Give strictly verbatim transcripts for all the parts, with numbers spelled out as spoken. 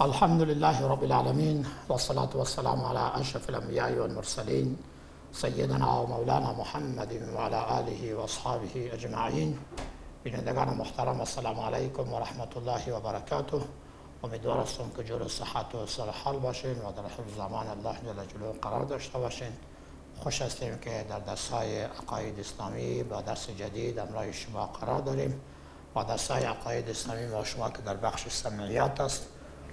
الحمد لله رب العالمين، والصلاة والسلام على أشرف الأنبياء والمرسلين سيدنا ومولانا محمد وعلى آله وأصحابه أجمعين. بندگان محترم، السلام علیکم و رحمت الله و برکاته. امیدوار هستم که جور صحت و سر حال باشین و در حفظ زمان الله جل جلاله قرار داشته باشین. خوش هستیم که در درس‌های عقاید اسلامی با درس جدید همراه شما قرار داریم. با درس‌های عقاید اسلامی ما شما که در بخش سمعیات است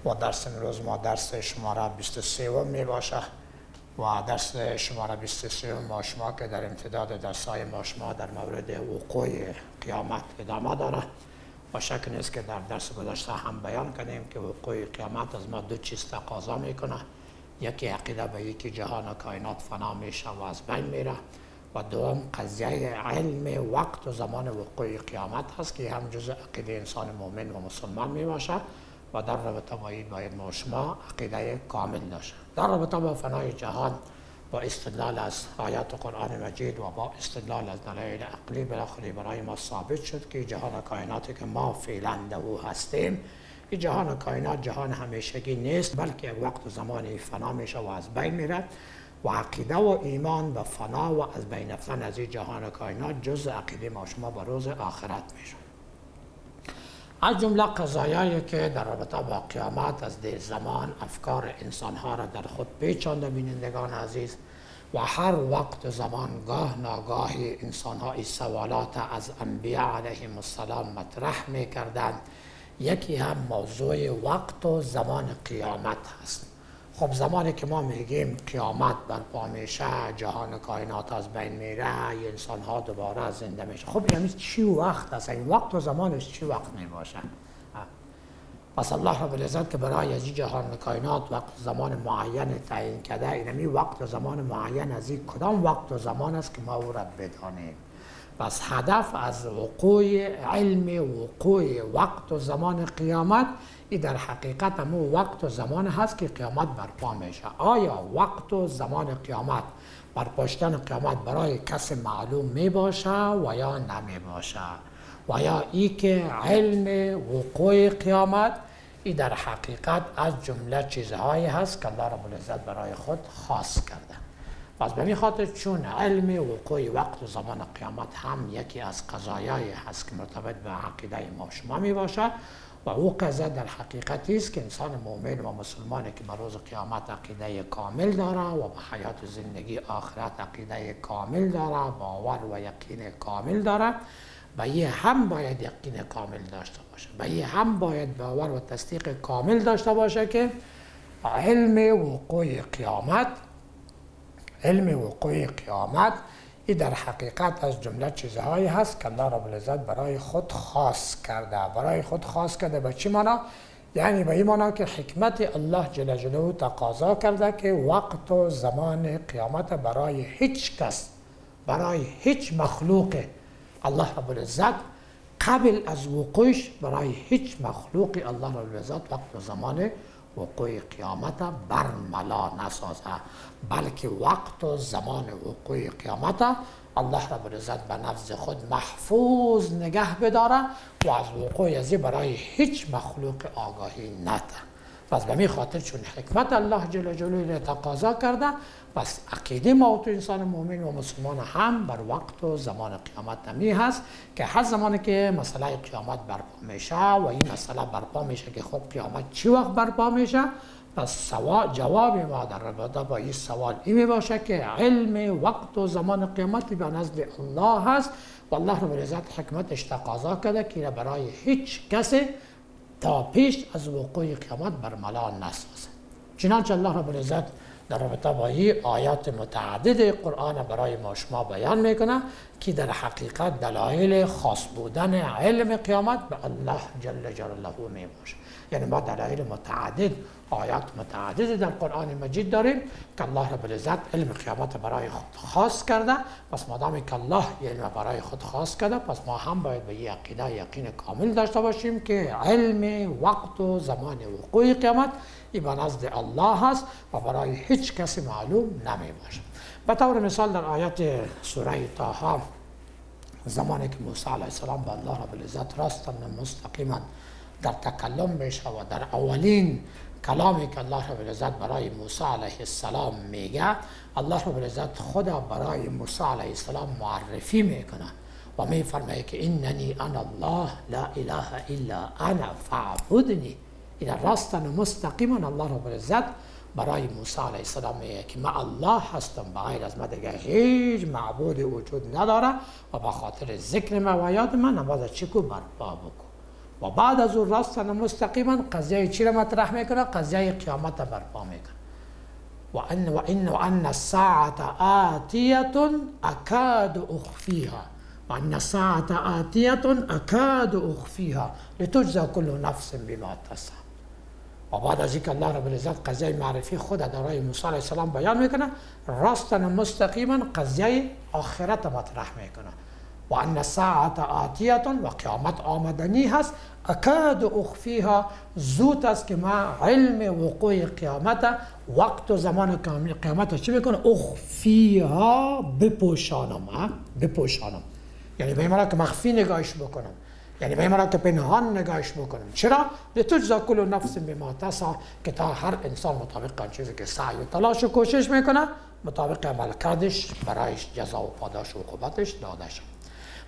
و درس امروز ما درس شماره بیست و سه می باشه و درس شماره بیست و سه ما شما که در امتداد درس‌های ما شما در مورد وقوع قیامت ادامه داره و شک نیست که در درس گذشته هم بیان کنیم که وقوع قیامت از ما دو چیز تقاضا میکنه. یکی عقیده به یکی جهان و کائنات فنا میشه و از بین میره و دوم قضیه علم وقت و زمان وقوع قیامت هست که هم جزء عقیده انسان مؤمن و مسلمان میباشه و در رابطه با این باید ما شما عقیده کامل داشته. در رابطه با فنای جهان با استدلال از آیات قرآن مجید و با استدلال از دلایل عقلی بالاخره برای ما ثابت شد که جهان کائناتی که ما فعلا در او هستیم، این جهان کائنات جهان همیشگی نیست، بلکه وقت و زمان فنا میشه و از بین میره و عقیده و ایمان به فنا و از بین رفتن از این جهان کائنات جزء عقیده ما شما به روز آخرت میشه. از جمله قضایایی که در رابطه با قیامت از دیر زمان افکار انسانها را در خود پیچانده، بینندگان عزیز، و هر وقت زمان گاه ناگاهی انسانها این سوالات از انبیاء علیهم السلام مطرح می کردند. یکی هم موضوع وقت و زمان قیامت هست. خب زمانی که ما میگیم قیامت برپا میشه، جهان کائنات از بین میره، انسان ها دوباره زنده میشه، خب یعنی چی وقت است؟ این وقت و زمانش چی وقت میباشه؟ پس الله رب العزت که برای از جهان کائنات وقت و زمان معین تعیین کرده، اینمی وقت و زمان معین از این کدام وقت و زمان است که ما او را بدانیم. پس هدف از وقوع علم وقوع وقت و زمان قیامت ای در حقیقت همون وقت و زمان هست که قیامت برپا میشه. آیا وقت و زمان قیامت، برپاشتن قیامت برای کس معلوم میباشه و یا نمیباشه؟ و یا ای که علم وقوع قیامت ای در حقیقت از جمله چیزهایی هست که الله رب العزت برای خود خاص کرده. پس به این خاطر چون علم وقوع وقت و زمان قیامت هم یکی از قضایایی هست که مرتبط به عقیده ما شما می باشه و او قضا در حقیقتی است که انسان مؤمن و مسلمانی که به روز قیامت عقیده کامل داره و به حیات زندگی آخرت عقیده کامل داره، باور و یقین کامل داره، به یه هم باید یقین کامل داشته باشه، به یه هم باید باور و تصدیق کامل داشته باشه که علم وقوع قیامت علم وقوع قیامت این در حقیقت از جمله چیزهایی هست که الله رب العزت برای خود خاص کرده. برای خود خاص کرده به چی معنا؟ یعنی به این معنا که حکمت الله جل جلاله تقاضا کرده که وقت و زمان قیامت برای هیچ کس، برای هیچ مخلوق الله رب العزت قبل از وقوعش برای هیچ مخلوق الله رب العزت وقت و زمان وقوع قیامت برملا نسازه، بلکه وقت و زمان وقوع قیامت الله رب العزت به نفس خود محفوظ نگه بداره و از وقوع ازی برای هیچ مخلوق آگاهی نده. پس به می خاطر چون حکمت الله جل جلاله تقاضا کرده، پس عقیده ما تو انسان مؤمن و مسلمان هم بر وقت و زمان قیامت نمی هست که هر زمانی که مسئله قیامت برپا میشه و این مسئله برپا میشه که خب قیامت چی وقت برپا میشه، پس جواب ما در رابطه با این سوال این می باشه که علم وقت و زمان قیامت به نزد الله هست و الله رب العزت حکمتش تقاضا کرده که برای هیچ کسی تا پیش از وقوع قیامت برملا نسازه. چنانچه الله رب العزت در رابطه با این آیات متعدد قرآن برای ما شما بیان میکنه که در حقیقت دلایل خاص بودن علم قیامت به الله جل جلاله میباشه. یعنی ما دلایل متعدد، آیات متعدد در قرآن مجید داریم که الله رب العزت علم قیامت برای خود خاص کرده. پس مادامی که الله علم برای خود خاص کرده، پس ما هم باید به عقیده یقین کامل داشته باشیم که علم وقت و زمان وقوع قیامت ای به نزد الله هست و برای هیچ کسی معلوم نمی باشه. به طور مثال در آیات سوره طه، زمانی که موسی علیه السلام به الله رب العزت راستن مستقیما در تکلم میشه و در اولین کلامی که الله رب العزت برای موسی علیه السلام میگه، الله رب العزت خدا برای موسی علیه السلام معرفی میکنه و میفرمایه که اننی انا الله لا اله الا انا فاعبدنی. این راستن مستقیما الله رب العزت برای موسی علیه السلام میگه که من الله هستم، به غیر از من دیگه هیچ معبود وجود نداره و به خاطر ذکر من و یاد من نماز چکو برپا بکن. و بعد از اون راستن مستقیما قضیه چی را مطرح میکنه؟ قضیه قیامت را برپا میکنه. و ان و ان و ان الساعه آتیه اکاد اخفیها و ان الساعه آتیه اکاد اخفیها لتجزی كل نفس بما تسعى. و بعد از اینکه الله رب العزت قضیه معرفی خود درای موسی علیه السلام بیان میکنه، راستن مستقیما قضیه آخرت مطرح میکنه و ان الساعه آتیه و قیامت آمدنی هست، اکاد اخفیها زود است که ما علم وقوع قیامت، وقت و زمان قیامت چی میکنه؟ اخفیها بپوشانم، بپوشانم یعنی به این معنی که مخفی نگاهش بکنم، یعنی به این معنی که پنهان نگاهش بکنم. چرا؟ لتجزی کل نفس بما تسعی، که تا هر انسان مطابق آن چیزی که سعی و تلاش و کوشش میکنه مطابق عملکردش برایش جزا و پاداش و عقوبتش داده شد.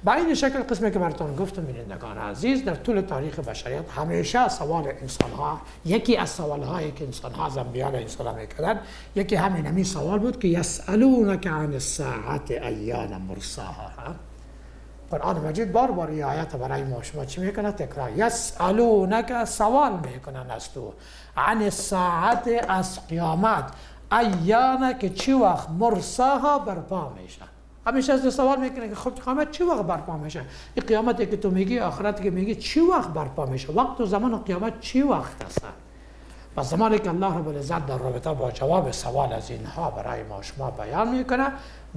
با این شکل قسمی که براتون گفتم بینندگان عزیز، در طول تاریخ بشریت همیشه سوال انسان ها، یکی از سوال هایی که انسان ها از انبیاء علیهم السلام میکردن یکی همین همین سوال بود که یسألونک عن الساعة ایان مرساها. قرآن مجید بار بار این آیت برای ما شما چی میکنه؟ تکرار. یسألونک سوال میکنن از تو، عن الساعة از قیامت، ایان که چی وقت مرساها برپا میشه. همیشه از سوال میکنه که خب قیامت چی وقت برپا میشه؟ این قیامتی که تو میگی، آخرتی که میگی، چی وقت برپا میشه؟ وقت و زمان و قیامت چی وقت هستن؟ و زمانی که الله رب العزت در رابطه با جواب سوال از اینها برای ما شما بیان میکنه،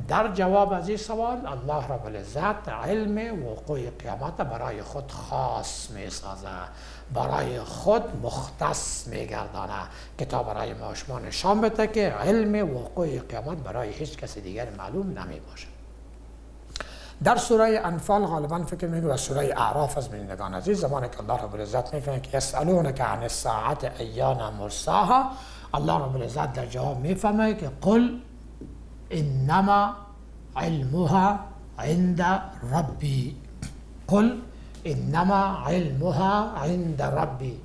در جواب از این سوال الله رب العزت علم وقوع قیامت برای خود خاص میسازه، برای خود مختص میگردانه که تا برای ما شما نشان بده که علم وقوع قیامت برای هیچ کس دیگر معلوم نمیباشه. در سوره انفال غالبا فکر میگه و سوره اعراف از بینندگان عزیز، زمانی که الله رب العزت میفرمه که یسألونک عن الساعة ایان مرساها، الله رب العزت در جواب میفرمه که قل انما علمها عند ربی، قل انما علمها عند ربی،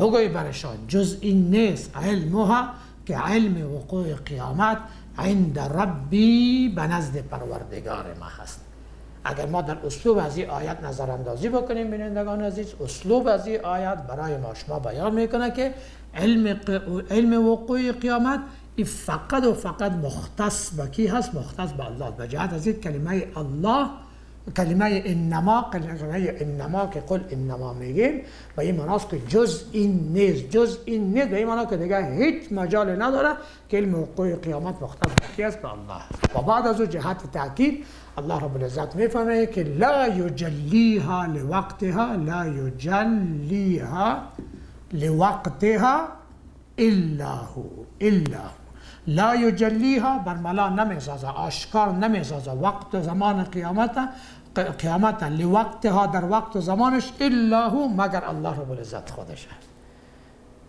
بگوی برشان جز این نیست علمها که علم وقوع قیامت عند ربی به نزد پروردگار ما هست. اگر ما در اسلوب از این آیت نظر اندازی بکنیم بینندگان عزیز، اسلوب از این آیت برای ما شما بیان میکنه که علم علم وقوع قیامت این فقط و فقط مختص به کی هست؟ مختص به الله. به جهت از این کلمه الله، کلمه انما، کلمه انما که قل انما میگیم و این معناست که جز این نیست، جز این نیست به این معنا که دیگه هیچ مجال نداره که علم وقوع قیامت مختص به کی است؟ به الله. و بعد از او جهت تاکید الله رب العزت میفهمه که لا یجلیها لوقتها، لا یجلیها لوقتها الا هو، الا هو، لا یجلیها برملا نمیسازه، آشکار نمیسازه وقت و زمان قیامت، قیامت لوقتها در وقت و زمانش الا هو، مگر الله رب العزت خودشه.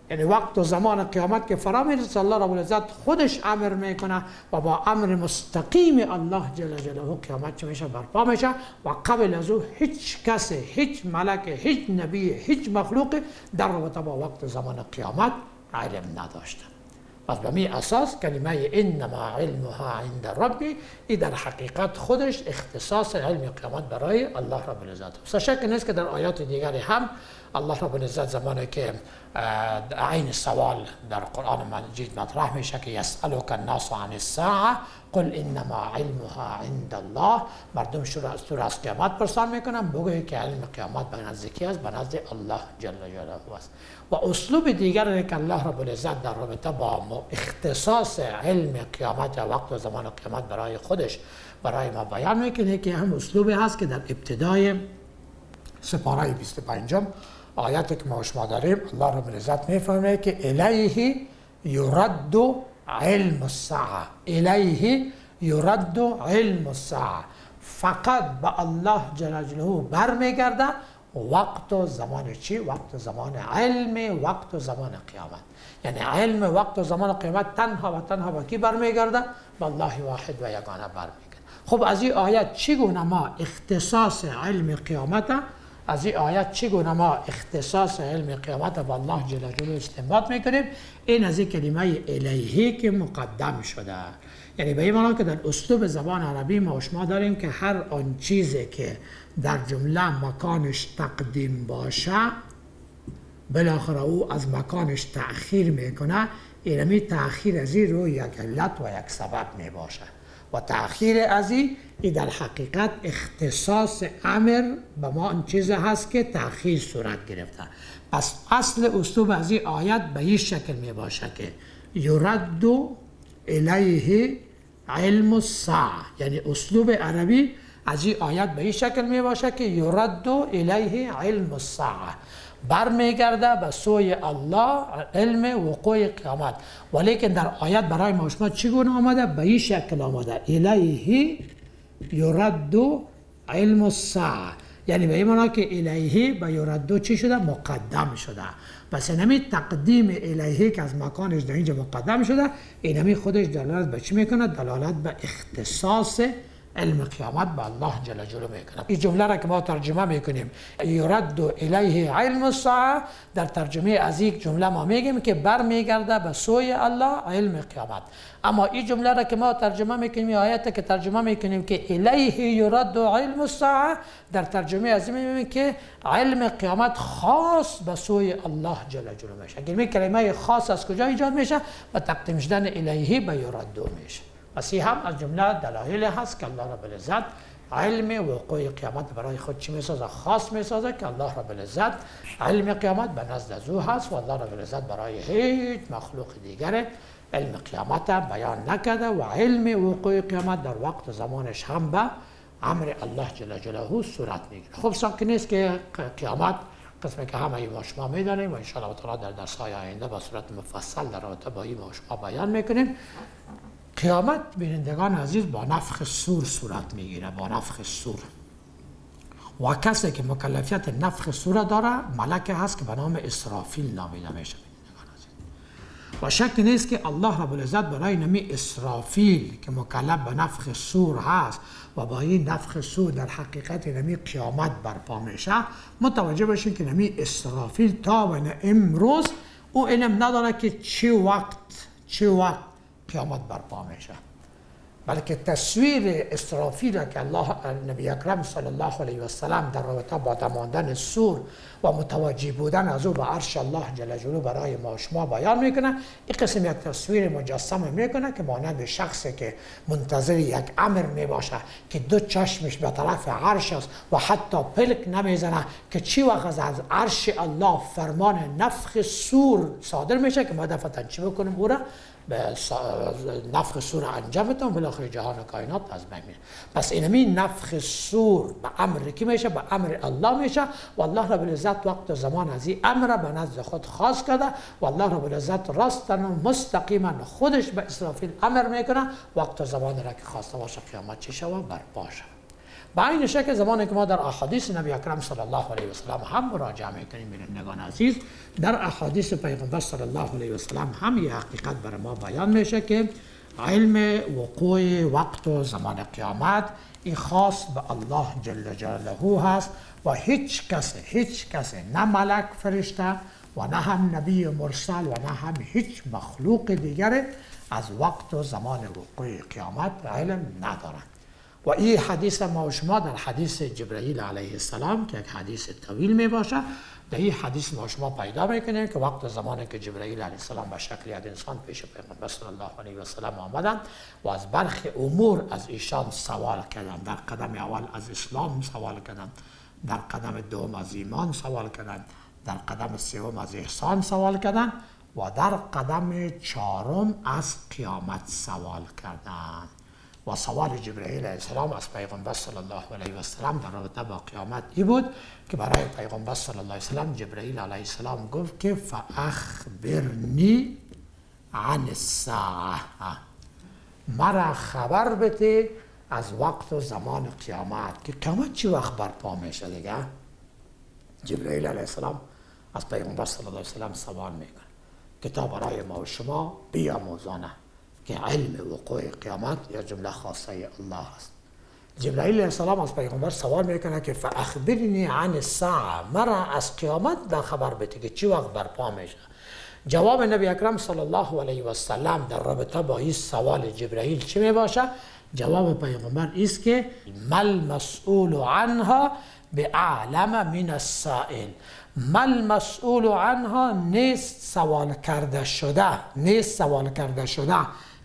یعنی وقت و زمان قیامت که فرا میرسه الله رب العزت خودش امر میکنه و با امر مستقیم الله جل جلاله قیامت چه میشه؟ برپا میشه و قبل از او هیچ کس، هیچ ملک، هیچ نبی، هیچ مخلوق در رابطه با وقت و زمان قیامت علم نداشته. پس به می اساس کلمه انما علمها عند ربی این در حقیقت خودش اختصاص علم قیامت برای الله رب العزت است. شک نیست که در آیات دیگری هم الله رب العزت زمانی که عین سوال در قرآن مجید مطرح میشه که یسألک الناس عن الساعة قل انما علمها عند الله، مردم شروع از قیامت پرسان میکنن، بگوی که علم قیامت به نزد کی است؟ به نزد الله جل جلاله است. و اسلوب دیگر که الله رب العزت در رابطه با اختصاص علم قیامت یا وقت و زمان قیامت برای خودش برای ما بیان میکنه که هم اسلوبی هست که در ابتدای سپاره بیست و پنج آیاتی که ما شما داریم الله رب العزت میفهمه که الیه یرد علم الساعه، الیه یرد علم الساعه، فقط به الله جل جلاله برمیگرده وقته زمان چی؟ وقت زمان علم، وقت زمان قیامت. یعنی علم وقت زمان قیامت تنها و تنها با کی برمیگرده؟ بالله واحد و یگانه برمیگرده. خب از این آیت چگونه ما اختصاص علم قیامت از این آیت چگونه ما اختصاص علم قیامت با الله جل جلاله استنباط میکنیم؟ این از این کلمه الیهی که مقدم شده، یعنی به این معنی که در اسلوب زبان عربی ما و شما داریم که هر آن چیزی که در جمله مکانش تقدیم باشه بالاخره او از مکانش تأخیر میکنه، اینمی تأخیر از این رو یک علت و یک سبب میباشه و تأخیر از این ای در حقیقت اختصاص امر به ما اون چیز هست که تأخیر صورت گرفته. پس اصل اسلوب از این آیت به این شکل میباشه که یرد الیه علم الساعه، یعنی اسلوب عربی از این آیت به این شکل میباشه که یرد الیه علم الساعه، برمیگرده به سوی الله علم وقوع قیامت. ولیکن در آیت برای ما شما چگونه آمده؟ به این شکل آمده الیه یرد علم الساعه، یعنی به این معنی که الیه به یرد چی شده؟ مقدم شده. پس اینمی تقدیم الیه که از مکانش در اینجا مقدم شده، اینمی خودش دلالت به چی میکنه؟ دلالت به اختصاص علم قیامت به الله جل جلاله میکنه. این جمله را که ما ترجمه میکنیم یرد الیه علم الساعه، در ترجمه از یک جمله ما میگیم که برمیگرده به سوی الله علم قیامت. اما این جمله را که ما ترجمه میکنیم، این آیت که ترجمه میکنیم که الیه یرد علم الساعه، در ترجمه از این میبینیم که علم قیامت خاص به سوی الله جل جلاله میشه. این کلمه خاص از کجا ایجاد میشه؟ با تقدیم شدن الیه به یرد میشه. پس این هم از جمله دلایل هست که الله رب العزت علم وقوع قیامت برای خود چی میسازه؟ خاص میسازه که الله رب العزت علم قیامت به نزد زو هست و الله رب العزت برای هیچ مخلوق دیگر علم قیامت بیان نکرده و علم وقوع قیامت در وقت زمانش هم به امر الله جل جلاله صورت میگیره. خب شک نیست که قیامت قسمی که همه ما شما میدانیم و انشاءالله تعالی در درس‌های آینده به صورت مفصل در رابطه با این ما شما بیان میکنیم. قیامت بینندگان عزیز با نفخ صور صورت میگیره، با نفخ صور، و کسی که مکلفیت نفخ صور داره ملک هست که به نام اسرافیل نامیده میشه بینندگان عزیز. و شک نیست که الله رب العزت برای نمی اسرافیل که مکلف به نفخ صور هست و با این نفخ صور در حقیقت نمی قیامت برپا میشه، متوجه بشین که نمی اسرافیل تا و امروز او علم نداره که چه وقت چه وقت قیامت برپا میشه، بلکه تصویر اسرافیل که الله نبی اکرم صلی الله علیه و سلم در رابطه با دماندن سور و متوجه بودن از او به عرش الله جل جلاله برای ما شما بیان میکنه، این قسم یک تصویر مجسم میکنه که مانند شخصی که منتظر یک امر میباشه که دو چشمش به طرف عرش است و حتی پلک نمیزنه که چی وقت از عرش الله فرمان نفخ سور صادر میشه که ما دفعتا چی بکنیم او را به نفخ سور انجام بدم بالاخره جهان و کائنات از بین میره. پس اینمی نفخ سور به امر کی میشه؟ به امر الله میشه و الله رب العزت وقت و زمان از این امر به نزد خود خاص کرده و الله رب العزت راستن و مستقیما خودش به اسرافیل امر میکنه وقت و زمان را که خواسته باشه قیامت چه شوه برپا شوه. به عین شکل زمانی که ما در احادیث نبی اکرم صلی الله علیه و سلم هم مراجعه میکنیم بینندگان عزیز، در احادیث پیغمبر صلی الله علیه و سلم هم یه حقیقت بر ما بیان میشه که علم وقوع وقت و زمان قیامت این خاص به الله جل جلاله هست و هیچ کس هیچ کس نه ملک فرشته و نه هم نبی مرسل و نه هم هیچ مخلوق دیگر از وقت و زمان وقوع قیامت علم ندارد. و این حدیث ما و شما در حدیث جبرائیل علیه السلام که یک حدیث طویل می باشه، در این حدیث ما و شما پیدا میکنیم که وقت زمانی که جبرائیل علیه السلام به شکل یک انسان پیش پیغمبر صلی الله علیه و سلم آمدند و از برخی امور از ایشان سوال کردند. در قدم اول از اسلام سوال کردند، در قدم دوم از ایمان سوال کردند، در قدم سوم از احسان سوال کردند و در قدم چهارم از قیامت سوال کردند. و سوال جبرائیل علیه السلام از پیغمبر صلی الله علیه و سلم در رابطه با قیامت ای بود که برای پیغمبر صلی الله علیه و سلم جبرائیل علیه السلام گفت که فاخبرنی عن الساعه، مرا خبر بده از وقت و زمان قیامت که قیامت چی وقت برپا میشه دیگه. جبرائیل علیہ السلام از پیغمبر صلی اللہ علیہ وسلم سوال میکنه کتاب برای ما و شما بیاموزانه که علم وقوع قیامت یا جمله خاصه الله است. جبرائیل علیه السلام از پیغمبر سوال میکنه که فاخبرنی عن الساعه، مرا از قیامت دا خبر بده که چی وقت برپا میشه. جواب نبی اکرم صلی الله علیه و سلم در رابطه با این سوال جبرائیل چی میباشه؟ جواب پیغمبر است که مل مسئول عنها بعالم من السائل. مل مسئول عنها نیست سوال کرده شده، نیست سوال کرده شده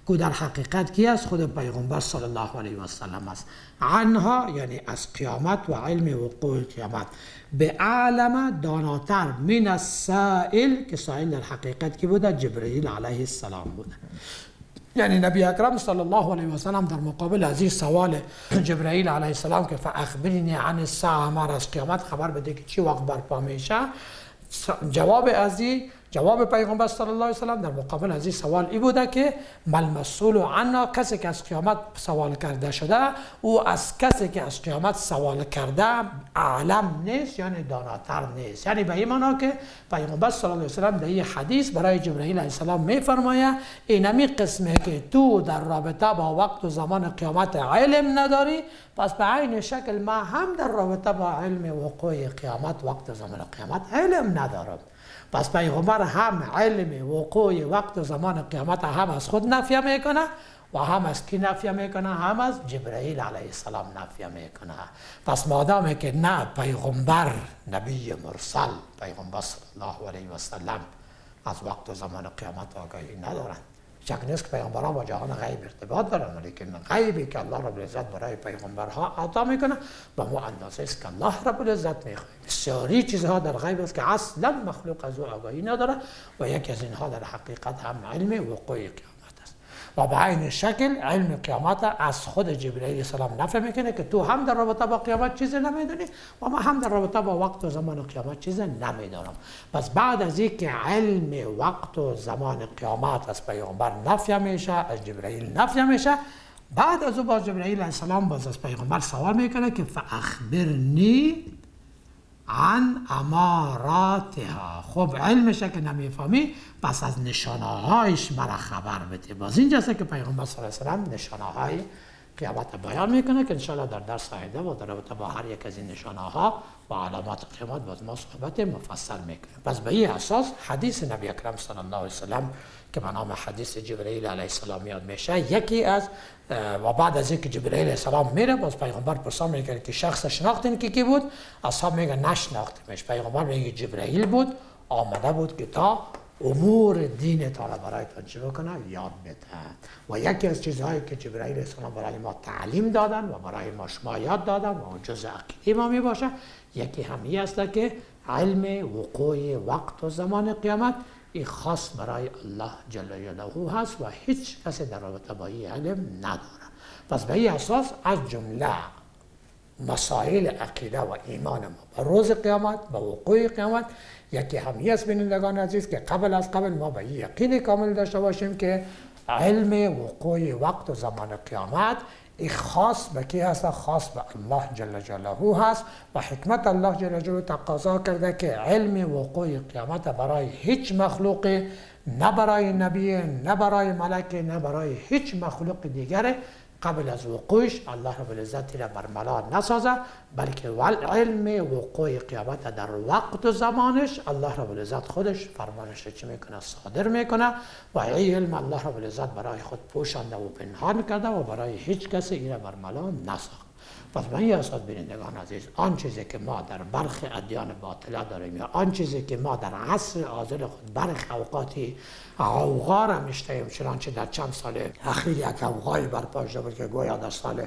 که در حقیقت کی است؟ خود پیغمبر صلی الله علیه و سلم است. عنها یعنی از قیامت و علم وقوع قیامت. به عالم داناتر من السائل، که سائل در حقیقت کی بوده؟ جبرئیل علیه السلام بوده. یعنی نبی اکرم صلی الله علیه و سلم در مقابل از این سوال جبرئیل علیه السلام که فاخبرنی عن الساعه، مرا از قیامت خبر بده که چی وقت برپا میشه، جواب از این جواب پیغمبر صلی الله علیه و سلم در مقابل از این سوال ای بوده که مل مسئول عنا، کسی که از قیامت سوال کرده شده او از کسی که از قیامت سوال کرده عالم نیست، یعنی داناتر نیست. یعنی به این معنا که پیغمبر صلی الله علیه و سلم در این حدیث برای جبرائیل علیه السلام میفرماید این همی قسمه که تو در رابطه با وقت و زمان قیامت علم نداری، پس به عین شکل ما هم در رابطه با علم وقوع قیامت، وقت و زمان قیامت علم ندارم. پس پیغمبر هم علم وقوع وقت و زمان قیامت هم از خود نفی میکنه و هم از کی نفی میکنه؟ هم از جبرائیل علیه السلام نفی میکنه. پس مادامی که نه پیغمبر نبی مرسل پیغمبر صلی الله علیه و سلم از وقت و زمان قیامت آگاهی ندارند، شک نیست که پیغمبران با جهان غیب ارتباط دارند، لیکن غیبی که الله رب العزت برای پیغمبرها عطا میکنه به مو اندازه است که الله رب العزت میخواد. بسیاری چیزها در غیب است که اصلا مخلوق از او آگاهی نداره و یکی از اینها در حقیقت هم علم وقوع قیامت است. و به عین شکل علم قیامت از خود جبرئیل السلام نفی میکنه که تو هم در رابطه با قیامت چیزی نمیدونی و ما هم در رابطه با وقت و زمان قیامت چیزی نمیدونم. پس بعد از اینکه علم وقت و زمان قیامت از پیغمبر نفی میشه، از جبرئیل نفی میشه، بعد از او باز جبرئیل علیه السلام باز از پیغمبر سوال میکنه که فاخبرنی عن اماراتها. خب علمش که نمیفهمی، پس از نشانه‌هایش مرا خبر بده. باز اینجاست که پیغمبر صلی الله علیه و سلم نشانه‌های قیامت بیان میکنه که انشاءالله در درس آینده و در رابطه با هر یک از این نشانه‌ها و علامات قیامت باز ما صحبت مفصل میکنیم. پس به این اساس حدیث نبی اکرم صلی الله علیه و سلم که به نام حدیث جبرئیل علیه السلام یاد میشه، یکی از و بعد از اینکه جبرئیل علیه السلام میره، باز پیغمبر پرسان میکنه که شخص شناختین که کی بود؟ اصحاب میگه نشناختیمش. پیغمبر میگه جبرئیل بود، آمده بود که تا امور دین تعالی برایتان چه بکنه؟ یاد بدهد. و یکی از چیزهایی که جبرائیل علیه السلام برای ما تعلیم دادن و برای ما شما یاد دادن و جزء عقیده ما می باشه، یکی همی است که علم وقوع وقت و زمان قیامت این خاص برای الله جل جلاله هست و هیچ کسی در رابطه با این علم نداره. پس به این اساس از جمله مسائل عقیده و ایمان ما به روز قیامت، به وقوع قیامت، یکی همی از بینندگان عزیز که قبل از قبل ما به این یقین کامل داشته باشیم که علم وقوع وقت و زمان قیامت ای خاص به کی هست؟ خاص به الله جل جلاله هست و حکمت الله جل جلاله تقاضا کرده که علم وقوع قیامت برای هیچ مخلوقی، نه برای نبی، نه برای ملک، نه برای هیچ مخلوق دیگره، قبل از وقوعش الله رب العزت را برملا نسازه، بلکه علم وقوع قیامت در وقت و زمانش الله رب العزت خودش فرمانش چی میکنه؟ صادر میکنه. و این علم الله رب العزت برای خود پوشانده و پنهان کرده و برای هیچ کسی این را برملا نساخت. پس به این اساس بینندگان عزیز، آن چیزی که ما در برخی ادیان باطله داریم یا آن چیزی که ما در عصر حاضر خود برخی اوقاتی غوغا را میشتیم، چنانچه در چند سال اخیر یک غوغایی برپا شده بود که گویا در سال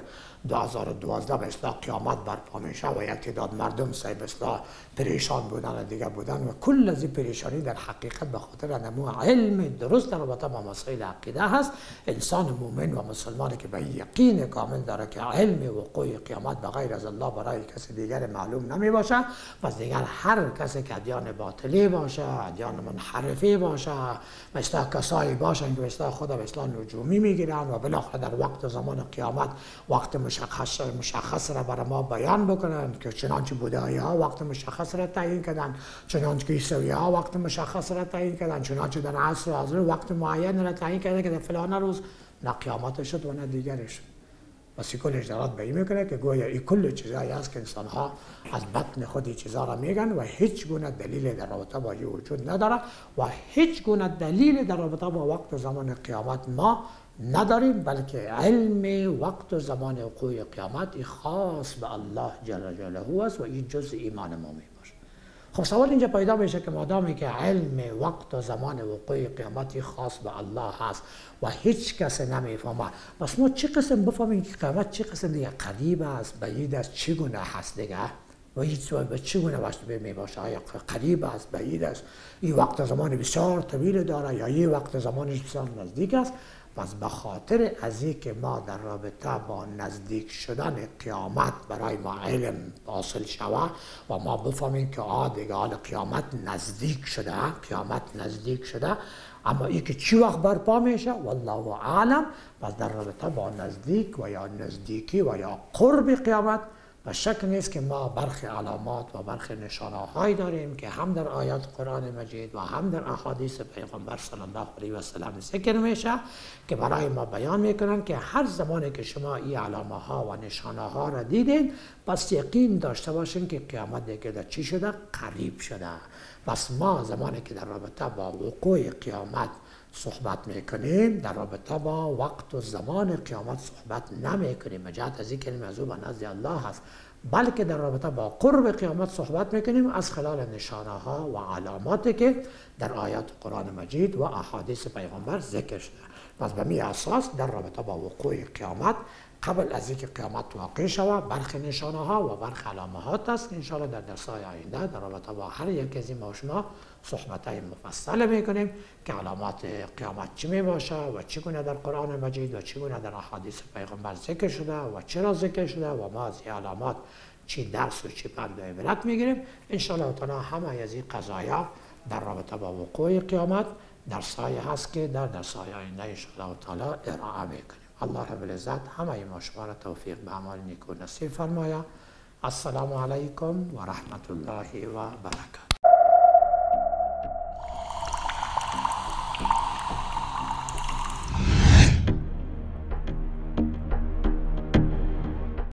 دو هزار و دوازده به اصطلاح قیامت برپا میشه و یک تعداد مردم سعی به اصطلاح پریشان بودن و دیگه بودن و کل از این پریشانی در حقیقت به خاطر نمو علم درست در رابطه با مسائل عقیده هست. انسان مؤمن و مسلمانی که به یقین کامل داره که علم وقوع روی قیامت به غیر از الله برای کسی دیگر معلوم نمی باشه. پس دیگر هر کسی که ادیان باطلی باشه، ادیان منحرفی باشه، مثل کسایی باشند که مثل خدا مثلا نجومی میگیرند و بالاخره در وقت زمان قیامت وقت مشخص مشخص را برای ما بیان بکنند که چنانچه بودایی ها وقت مشخص را تعیین کردند، چنانچه عیسوی ها وقت مشخص را تعیین کردند، چنانچه در عصر حاضر وقت معین را تعیین کردند که در فلان روز نه قیامتش شد و نه دیگرش. بسی کل اجدارات به این میکنه که گویا این کل چیزایی هست که انسان ها از بطن خود این چیزها را میگن و هیچ گونه دلیل در رابطه با این وجود نداره و هیچ گونه دلیل در رابطه با وقت و زمان قیامت ما نداریم، بلکه علم وقت و زمان وقوع قیامت خاص به الله جل جلاله است و این جزء ایمان ما میباشه. خب سوال اینجا پیدا میشه که مادامی که علم وقت و زمان وقوع قیامت خاص به الله هست و هیچ کس نمیفهمه، پس ما چه قسم بفهمیم که قیامت چه قسم دیگه قریب است، بعید است، چگونه هست دیگه و هیچ سوال به چگونه واسطه میباشه؟ آیا قریب است، بعید است، این وقت و زمان بسیار طویل داره یا این وقت و زمانش بسیار نزدیک است؟ پس به خاطر از اینکه ما در رابطه با نزدیک شدن قیامت برای ما علم حاصل شود و ما بفهمیم که آه دیگه حال قیامت نزدیک شده، قیامت نزدیک شده، اما اینکه چی وقت برپا میشه والله اعلم. پس در رابطه با نزدیک و یا نزدیکی و یا قرب قیامت و شک نیست که ما برخی علامات و برخی نشانه‌هایی داریم که هم در آیات قرآن مجید و هم در احادیث پیغمبر صلی الله علیه و سلم ذکر میشه که برای ما بیان میکنن که هر زمانی که شما این علامه ها و نشانه ها را دیدین پس یقین داشته باشین که قیامت دیگه چی شده؟ قریب شده. پس ما زمانی که در رابطه با وقوع قیامت صحبت میکنیم در رابطه با وقت و زمان قیامت صحبت نمیکنیم، جهت از این کلمه از او به نزد الله هست، بلکه در رابطه با قرب قیامت صحبت میکنیم از خلال نشانه ها و علاماتی که در آیات قرآن مجید و احادیث پیغمبر ذکر شده. پس به می اساس در رابطه با وقوع قیامت قبل از اینکه قیامت واقع شود برخی نشانه ها و برخی علامات است که ان شاء الله در درس های آینده در رابطه با هر یک از این ما شما صحبت های مفصل میکنیم که علامات قیامت چی می باشه و چگونه در قرآن مجید و چگونه در احادیث پیغمبر ذکر شده و چرا ذکر شده و ما از این علامات چی درس و چی پند و عبرت میگیریم. ان شاء الله تعالی همه از این قضایا در رابطه با وقوع قیامت درس های هست که در درس های آینده ان شاء الله تعالی ارائه میکنیم. الله رب العزت همه ما شما را توفیق به اعمال نیکو نصیب فرماید. السلام علیکم و رحمت الله و برکاته.